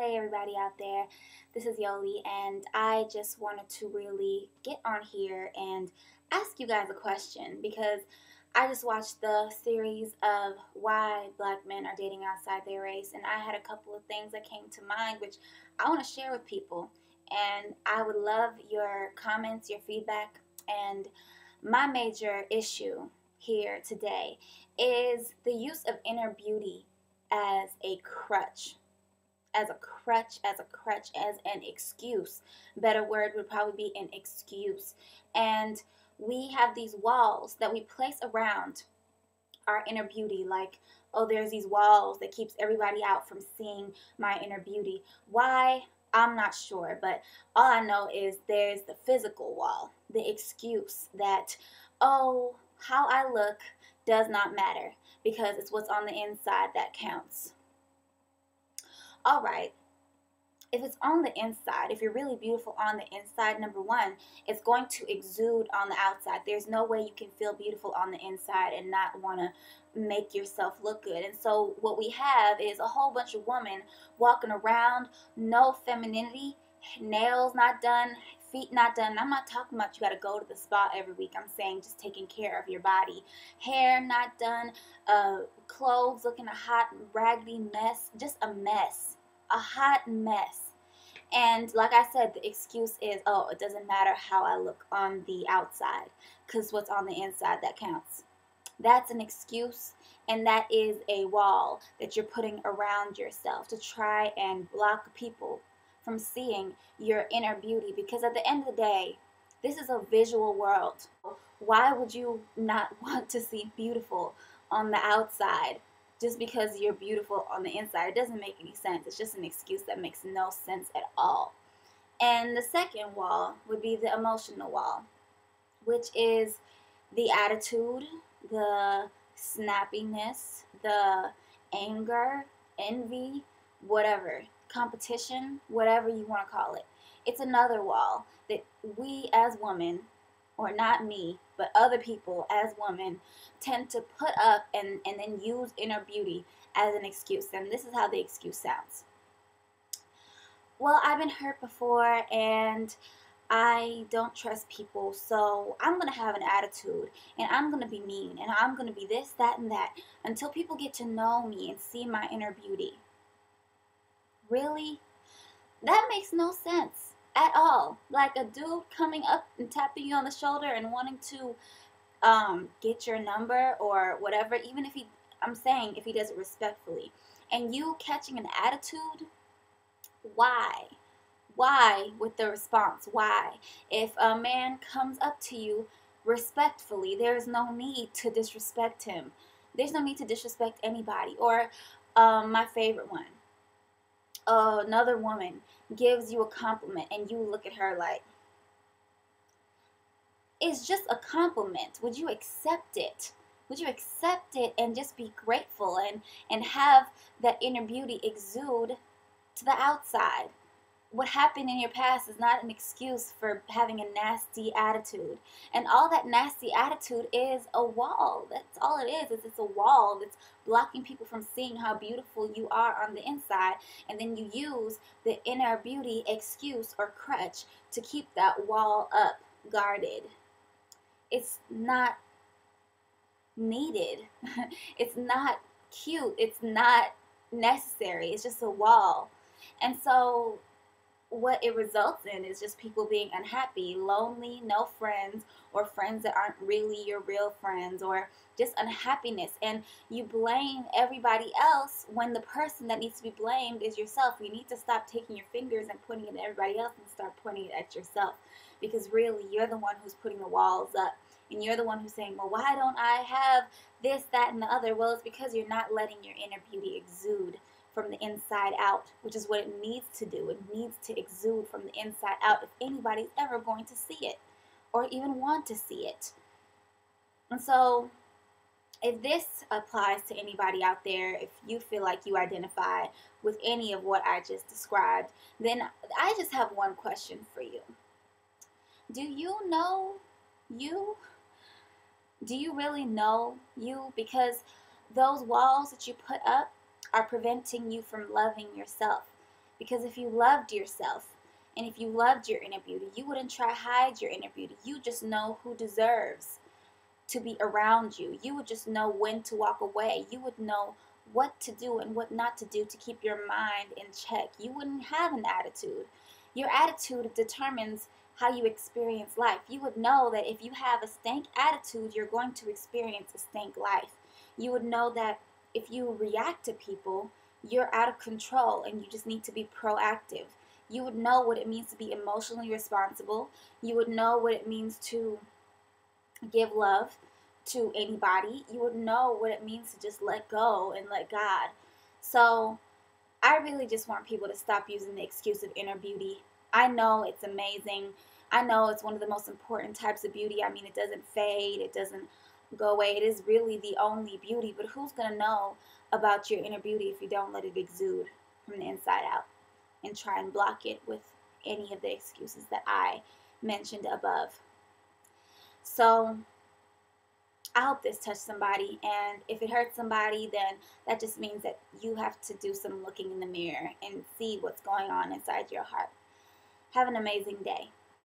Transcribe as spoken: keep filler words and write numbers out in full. Hey everybody out there, this is Yoli, and I just wanted to really get on here and ask you guys a question because I just watched the series of why black men are dating outside their race, and I had a couple of things that came to mind which I want to share with people, and I would love your comments, your feedback. And my major issue here today is the use of inner beauty as a crutch. As a crutch, as a crutch, as an excuse. Better word would probably be an excuse. And we have these walls that we place around our inner beauty. Like, oh, there's these walls that keeps everybody out from seeing my inner beauty. Why? I'm not sure. But all I know is there's the physical wall. The excuse that, oh, how I look does not matter because it's what's on the inside that counts. All right, if it's on the inside, if you're really beautiful on the inside, number one, it's going to exude on the outside. There's no way you can feel beautiful on the inside and not want to make yourself look good. And so what we have is a whole bunch of women walking around, no femininity, nails not done, feet not done. And I'm not talking about you got to go to the spa every week. I'm saying just taking care of your body. Hair not done, uh, clothes looking a hot, raggedy mess, just a mess. A hot mess. And like I said, the excuse is, oh, it doesn't matter how I look on the outside because what's on the inside that counts. That's an excuse, and that is a wall that you're putting around yourself to try and block people from seeing your inner beauty, because at the end of the day, this is a visual world. Why would you not want to see beautiful on the outside? Just because you're beautiful on the inside, it doesn't make any sense. It's just an excuse that makes no sense at all. And the second wall would be the emotional wall, which is the attitude, the snappiness, the anger, envy, whatever, competition, whatever you want to call it. It's another wall that we as women, or not me, but other people as women tend to put up and, and then use inner beauty as an excuse. And this is how the excuse sounds. Well, I've been hurt before and I don't trust people, so I'm going to have an attitude and I'm going to be mean and I'm going to be this, that, and that until people get to know me and see my inner beauty. Really? That makes no sense. At all. Like a dude coming up and tapping you on the shoulder and wanting to um, get your number or whatever, even if he, I'm saying if he does it respectfully, and you catching an attitude, why? Why with the response? Why? If a man comes up to you respectfully, there's no need to disrespect him. There's no need to disrespect anybody. Or um, my favorite one. Uh, another woman gives you a compliment and you look at her like, it's just a compliment. Would you accept it? Would you accept it and just be grateful and, and have that inner beauty exude to the outside? What happened in your past is not an excuse for having a nasty attitude. And all that nasty attitude is a wall. That's all it is. It's, it's a wall that's blocking people from seeing how beautiful you are on the inside. And then you use the inner beauty excuse or crutch to keep that wall up, guarded. It's not needed. It's not cute. It's not necessary. It's just a wall. And so what it results in is just people being unhappy, lonely, no friends, or friends that aren't really your real friends, or just unhappiness. And you blame everybody else when the person that needs to be blamed is yourself. You need to stop taking your fingers and pointing it at everybody else and start pointing it at yourself, because really you're the one who's putting the walls up, and you're the one who's saying, well, why don't I have this, that, and the other? Well, it's because you're not letting your inner beauty exude from the inside out, which is what it needs to do. It needs to exude from the inside out if anybody's ever going to see it or even want to see it. And so if this applies to anybody out there, if you feel like you identify with any of what I just described, then I just have one question for you. Do you know you? Do you really know you? Because those walls that you put up are preventing you from loving yourself. Because if you loved yourself and if you loved your inner beauty, you wouldn't try to hide your inner beauty. You just know who deserves to be around you. You would just know when to walk away. You would know what to do and what not to do to keep your mind in check. You wouldn't have an attitude. Your attitude determines how you experience life. You would know that if you have a stank attitude, you're going to experience a stank life. You would know that if you react to people, you're out of control and you just need to be proactive. You would know what it means to be emotionally responsible. You would know what it means to give love to anybody. You would know what it means to just let go and let God. So I really just want people to stop using the excuse of inner beauty. I know it's amazing. I know it's one of the most important types of beauty. I mean, it doesn't fade. It doesn't go away. It is really the only beauty. But who's going to know about your inner beauty if you don't let it exude from the inside out and try and block it with any of the excuses that I mentioned above? So I hope this touched somebody, and if it hurts somebody, then that just means that you have to do some looking in the mirror and see what's going on inside your heart. Have an amazing day.